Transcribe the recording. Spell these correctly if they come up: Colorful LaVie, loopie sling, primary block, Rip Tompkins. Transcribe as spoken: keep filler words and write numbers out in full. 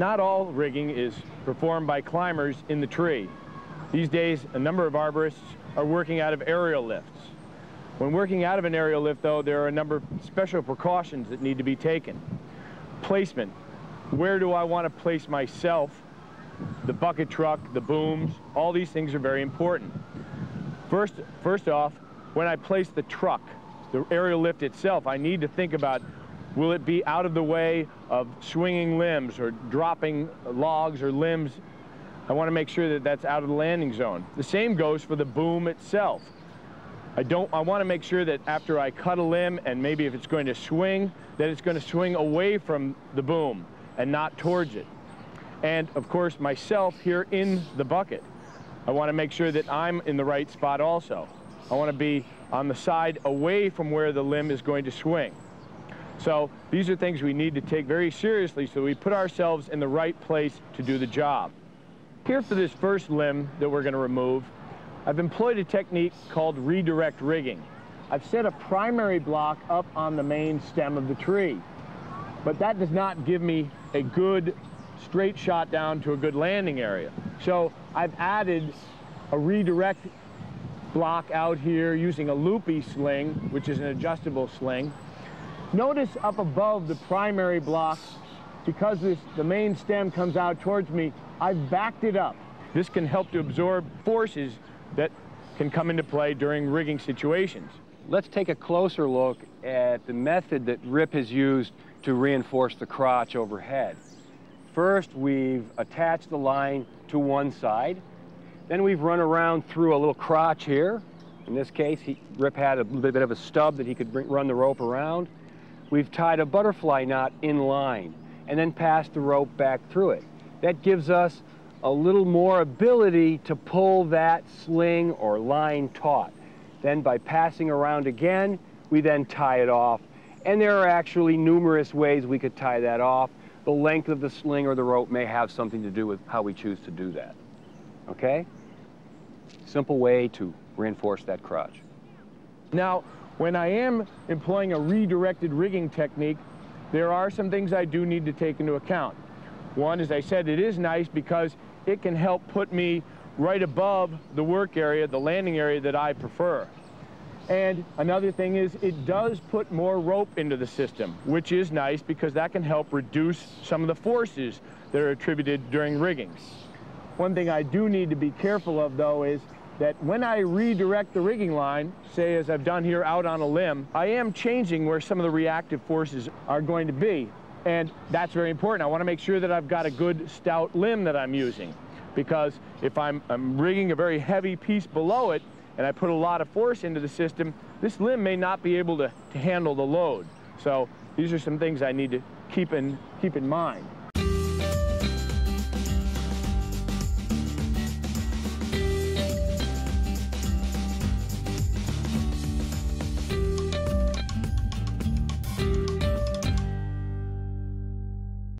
Not all rigging is performed by climbers in the tree. These days, a number of arborists are working out of aerial lifts. When working out of an aerial lift, though, there are a number of special precautions that need to be taken. Placement. Where do I want to place myself? The bucket truck, the booms, all these things are very important. First, first off, when I place the truck, the aerial lift itself, I need to think about, will it be out of the way of swinging limbs or dropping logs or limbs? I want to make sure that that's out of the landing zone. The same goes for the boom itself. I don't, I want to make sure that after I cut a limb, and maybe if it's going to swing, that it's going to swing away from the boom and not towards it. And of course, myself here in the bucket. I want to make sure that I'm in the right spot also. I want to be on the side away from where the limb is going to swing. So these are things we need to take very seriously so we put ourselves in the right place to do the job. Here for this first limb that we're going to remove, I've employed a technique called redirect rigging. I've set a primary block up on the main stem of the tree, but that does not give me a good straight shot down to a good landing area. So I've added a redirect block out here using a loopie sling, which is an adjustable sling. Notice up above the primary block, because this, the main stem comes out towards me, I've backed it up. This can help to absorb forces that can come into play during rigging situations. Let's take a closer look at the method that Rip has used to reinforce the crotch overhead. First, we've attached the line to one side. Then we've run around through a little crotch here. In this case, he, Rip had a little bit of a stub that he could bring, run the rope around. We've tied a butterfly knot in line and then passed the rope back through it. That gives us a little more ability to pull that sling or line taut. Then by passing around again, we then tie it off. And there are actually numerous ways we could tie that off. The length of the sling or the rope may have something to do with how we choose to do that. Okay? Simple way to reinforce that crotch. Now, when I am employing a redirected rigging technique, there are some things I do need to take into account. One, as I said, it is nice because it can help put me right above the work area, the landing area that I prefer. And another thing is it does put more rope into the system, which is nice because that can help reduce some of the forces that are attributed during rigging. One thing I do need to be careful of, though, is that when I redirect the rigging line, say as I've done here out on a limb, I am changing where some of the reactive forces are going to be. And that's very important. I want to make sure that I've got a good stout limb that I'm using, because if I'm, I'm rigging a very heavy piece below it and I put a lot of force into the system, this limb may not be able to, to handle the load. So these are some things I need to keep in, keep in mind.